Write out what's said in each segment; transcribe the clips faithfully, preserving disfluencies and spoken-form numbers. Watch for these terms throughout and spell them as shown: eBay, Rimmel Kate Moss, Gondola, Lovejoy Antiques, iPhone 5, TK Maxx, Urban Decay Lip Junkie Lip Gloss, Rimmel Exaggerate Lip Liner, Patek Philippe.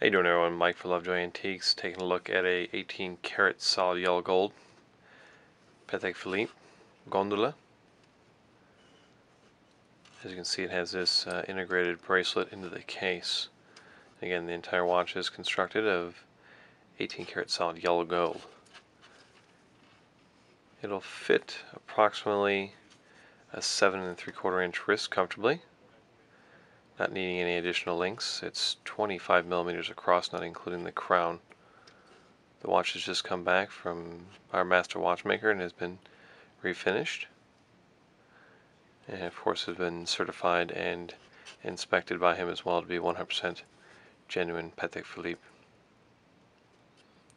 Hey, doing everyone, Mike for Lovejoy Antiques, taking a look at a eighteen karat solid yellow gold Patek Philippe Gondola. As you can see, it has this uh, integrated bracelet into the case. Again, the entire watch is constructed of eighteen karat solid yellow gold. It'll fit approximately a seven and three quarter inch wrist comfortably. Not needing any additional links. It's twenty-five millimeters across, not including the crown. The watch has just come back from our master watchmaker and has been refinished. And of course has been certified and inspected by him as well to be one hundred percent genuine Patek Philippe.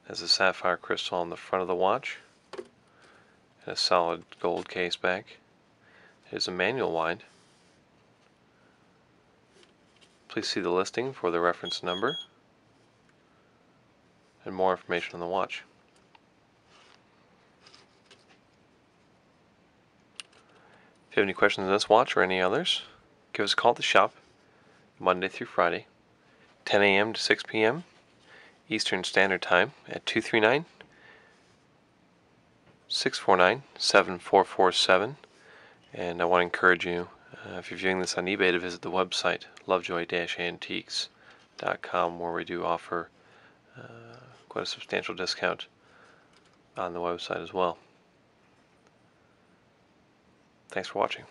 Has a sapphire crystal on the front of the watch and a solid gold case back. It is a manual wind. Please see the listing for the reference number and more information on the watch. If you have any questions on this watch or any others, give us a call at the shop Monday through Friday, ten A M to six P M Eastern Standard Time at two three nine, six four nine, seven four four seven. And I want to encourage you, Uh, if you're viewing this on eBay, to visit the website lovejoy antiques dot com, where we do offer uh, quite a substantial discount on the website as well. Thanks for watching.